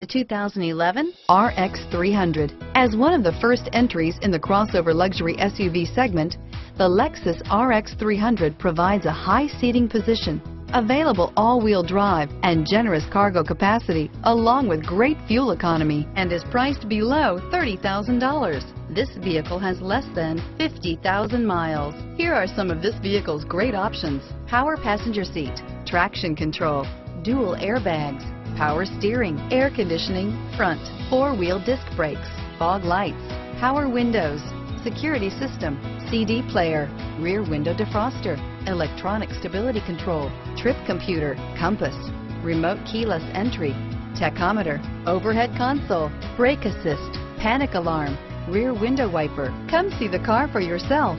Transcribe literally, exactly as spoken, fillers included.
The two thousand eleven R X three hundred. As one of the first entries in the crossover luxury S U V segment, the Lexus R X three hundred provides a high seating position, available all-wheel drive, and generous cargo capacity, along with great fuel economy, and is priced below thirty thousand dollars. This vehicle has less than fifty thousand miles. Here are some of this vehicle's great options: power passenger seat, traction control, dual airbags, power steering, air conditioning, front, four-wheel disc brakes, fog lights, power windows, security system, C D player, rear window defroster, electronic stability control, trip computer, compass, remote keyless entry, tachometer, overhead console, brake assist, panic alarm, rear window wiper. Come see the car for yourself.